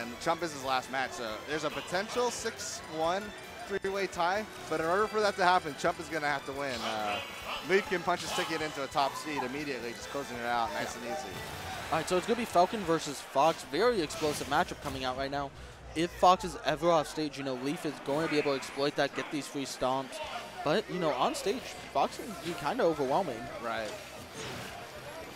And Chump is his last match, so there's a potential 6-1 three-way tie. But in order for that to happen, Chump is going to have to win. Leaf can punch his ticket into a top seed immediately, just closing it out nice and easy. All right, so it's going to be Falcon versus Fox. Very explosive matchup coming out right now. If Fox is ever off stage, you know, Leaf is going to be able to exploit that, get these free stomps. But, you know, on stage, Fox can be kind of overwhelming. Right.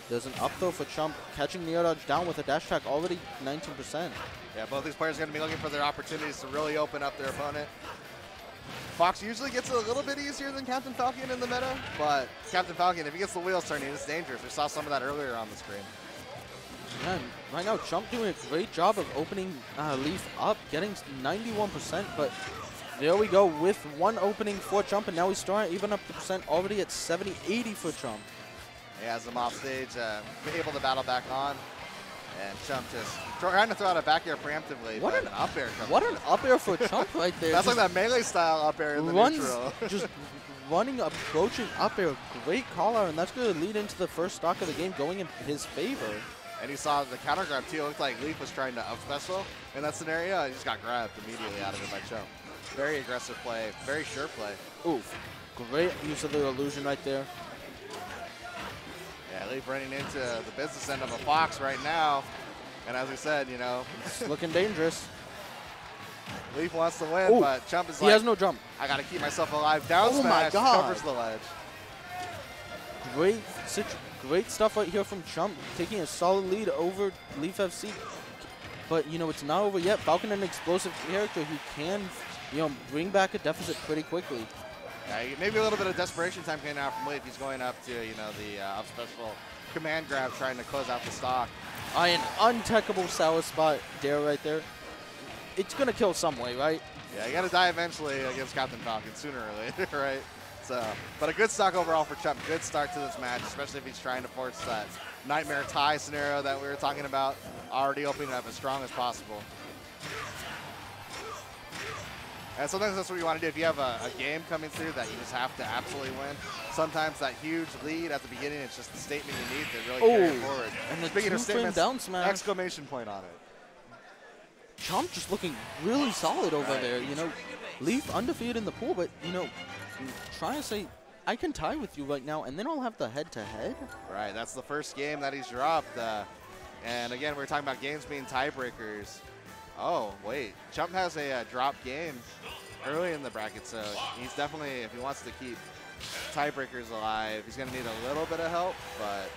There's an up throw for Chump, catching Neo Dodge down with a dash attack, already 19%. Yeah, both these players are going to be looking for their opportunities to really open up their opponent. Fox usually gets a little bit easier than Captain Falcon in the meta, but Captain Falcon, if he gets the wheels turning, it's dangerous. We saw some of that earlier on the screen. Man, right now, Chump doing a great job of opening Leaf up, getting 91%, but there we go with one opening for Chump, and now he's starting to even up the percent, already at 70, 80 for Chump. He has him off stage, able to battle back on, and Chump just trying to throw out a back air preemptively. What an up air! What an up air for Chump right there. That's just like that melee style up air in the neutral. Just running, approaching up air, great call out, and that's going to lead into the first stock of the game going in his favor. And he saw the counter grab too. It looked like Leaf was trying to up special in that scenario, and he just got grabbed immediately out of it by Chump. Very aggressive play, very sure play. Oof! Great use of the illusion right there. Yeah, Leaf running into the business end of a Fox right now. And as we said, you know, it's looking dangerous. Leaf wants to win, but Chump is like, he has no jump. I got to keep myself alive. Down smash, my God. Covers the ledge. Great stuff right here from Chump, taking a solid lead over Leaf FC. But, you know, it's not over yet. Falcon, an explosive character who can, you know, bring back a deficit pretty quickly. Yeah, maybe a little bit of desperation time came out from Leaf. He's going up to, you know, the up special command grab, trying to close out the stock. An untechable sour spot there right there. It's going to kill some way, right? Yeah, you got to die eventually against Captain Falcon sooner or later, right? So, but a good stock overall for Chump. Good start to this match, especially if he's trying to force that nightmare tie scenario that we were talking about. Already opening it up as strong as possible. And sometimes that's what you want to do. If you have a game coming through that you just have to absolutely win, sometimes that huge lead at the beginning, it's just the statement you need to really carry it forward. And the speaking of statements, down smash. Exclamation point on it. Chump just looking really solid over there. You know, Leaf undefeated in the pool, but, you know, trying to say, I can tie with you right now, and then I'll have the head-to-head. Right, that's the first game that he's dropped. And again, we're talking about games being tiebreakers. Oh, wait. Chump has a drop game early in the bracket, so he's definitely, if he wants to keep tiebreakers alive, he's going to need a little bit of help, but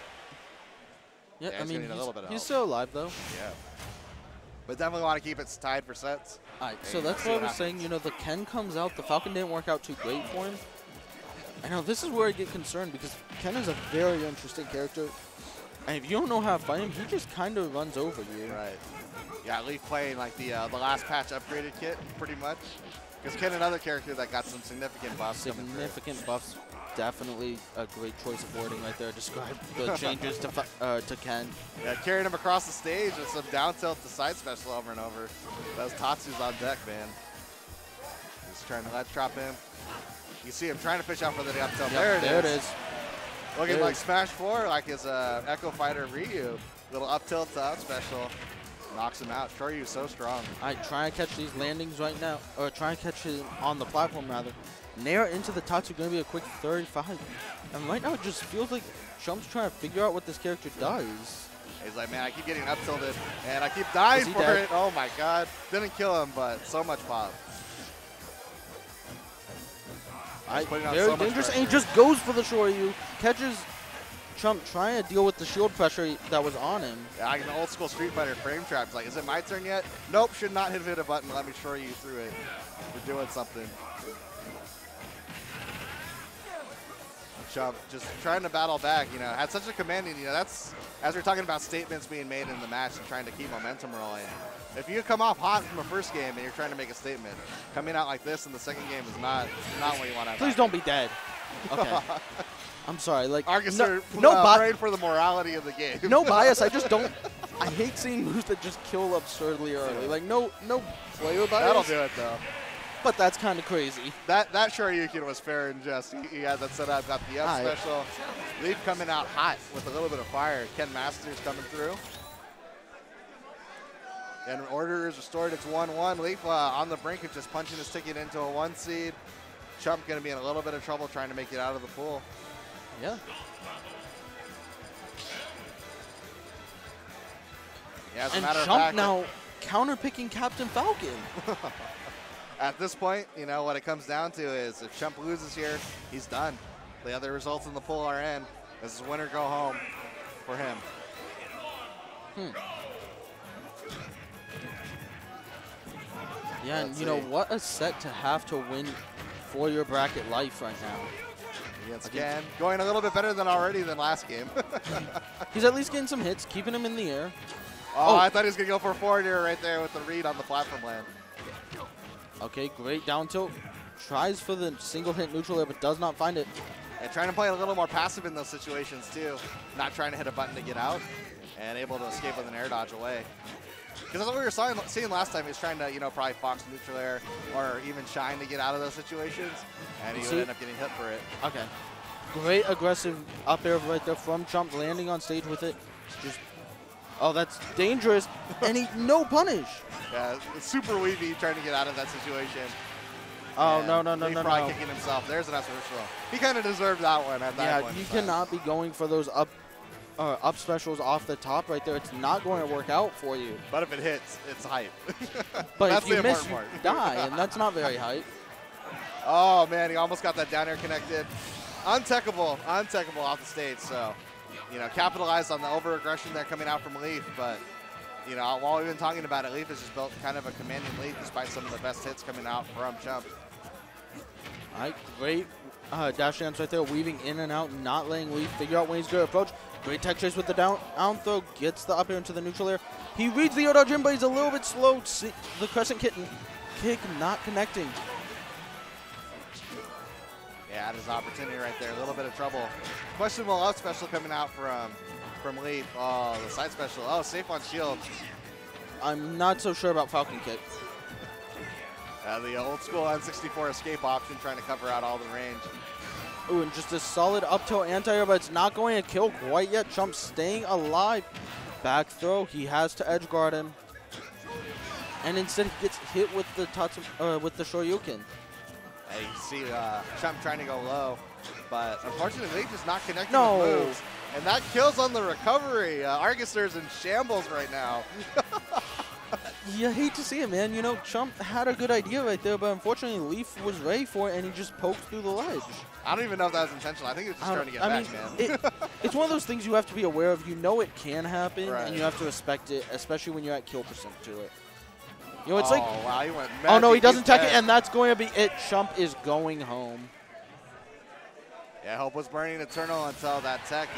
yeah, I mean, he's still alive, though. Yeah. But definitely want to keep it tied for sets. All right, so that's what I was saying. You know, the Ken comes out. The Falcon didn't work out too great for him. I know this is where I get concerned because Ken is a very interesting character. And if you don't know how to fight him, he just kind of runs over you. Right. Yeah, Leaf playing like the last patch upgraded kit, pretty much. Because Ken, another character that got some significant buffs. Significant buffs, definitely a great choice of wording right there. Describe the changes to Ken. Yeah, carrying him across the stage with some down tilt to side special over and over. That was Tatsu's on deck, man. Just trying to ledge trap him. You see him trying to fish out for the up tilt. Yep, there it is. Looking like Smash 4, like his Echo Fighter Ryu. Little up tilt to out special. Knocks him out. Shoryu's so strong. All right, try and catch these landings right now. Or try and catch him on the platform, rather. Nair into the Tatsu, going to be a quick 35. And right now, it just feels like Chump's trying to figure out what this character does. He's like, man, I keep getting up tilted, and I keep dying for it. Oh, my God. Didn't kill him, but so much pop. Very dangerous, and he just goes for the Shoryu. Catches Chump trying to deal with the shield pressure that was on him. Yeah, like an old school Street Fighter frame trap. It's like, is it my turn yet? Nope, should not have hit a button. Let me Shoryu through it. We're doing something. Chump just trying to battle back, you know, had such a commanding, you know, that's, as we're talking about statements being made in the match and trying to keep momentum rolling. If you come off hot from the first game and you're trying to make a statement, coming out like this in the second game is not what you want to have. Please don't be dead. Okay. I'm sorry. Like, no bias for the morality of the game. No bias. I just don't. I hate seeing moves that just kill absurdly early. Like, no player bias. That'll do it, though. But that's kind of crazy. That Shoryuken was fair and just. He had that set up, got the up special. Leaf coming out hot with a little bit of fire. Ken Masters coming through. and order is restored. It's 1-1. Leaf on the brink of just punching his ticket into a 1 seed. Chump going to be in a little bit of trouble trying to make it out of the pool. Yeah. As a matter of fact, Chump now counterpicking Captain Falcon. At this point, you know, what it comes down to is if Chump loses here, he's done. The other results in the pool are in. This is win or go home for him. Yeah, and you know, what a set to have to win for your bracket life right now. Again, going a little bit better than last game. He's at least getting some hits, keeping him in the air. Oh, I thought he was going to go for a forward air right there with the read on the platform land. Okay, great down tilt. Tries for the single hit neutral air, but does not find it. And trying to play a little more passive in those situations, too. Not trying to hit a button to get out and able to escape with an air dodge away. Because that's what we were seeing last time. He was trying to, you know, probably Fox neutral air or even Shine to get out of those situations. And he would end up getting hit for it. Okay. Great aggressive up air right there from Chump, landing on stage with it. Just, oh, that's dangerous. And he, no punish. Yeah, super weavy trying to get out of that situation. Oh, and no, kicking himself. There's an absolute throw. He kind of deserved that one at that point. Yeah, you cannot be going for those up specials off the top right there. It's not going to work out for you. But if it hits, it's hype. But that's if you miss, you die, and that's not very hype. Oh, man, he almost got that down air connected. Untechable off the stage. So, you know, capitalized on the over-aggression there coming out from Leaf. But, you know, while we've been talking about it, Leaf has just built kind of a commanding lead despite some of the best hits coming out from Chump. All right, great dash dance right there, weaving in and out, not letting Leaf figure out when he's going to approach. Great tech chase with the down throw, gets the up air into the neutral air. He reads the Odo Jim, but he's a little bit slow. See, the crescent kitten kick not connecting. Yeah, there's opportunity right there, a little bit of trouble. Questionable up special coming out from Leaf. Oh, the side special. Oh, safe on shield. I'm not so sure about Falcon kick. The old school N64 escape option trying to cover out all the range. Ooh, and just a solid up tilt anti-air, but it's not going to kill quite yet. Chump staying alive. Back throw, he has to edge guard him. And instead he gets hit with the Tatsu, with the Shoryuken. And you see Chump trying to go low, but unfortunately just not connecting with moves. And that kills on the recovery. Argusner's in shambles right now. You hate to see it, man. You know, Chump had a good idea right there, but unfortunately Leaf was ready for it, and he just poked through the ledge. I don't even know if that was intentional. I think he was just trying to get back, man. It's one of those things you have to be aware of. You know it can happen, and you have to respect it, especially when you're at kill percent to it. You know, it's wow, he went mad. Oh, no, he doesn't tech it, and that's going to be it. Chump is going home. Yeah, hope was burning eternal until that tech.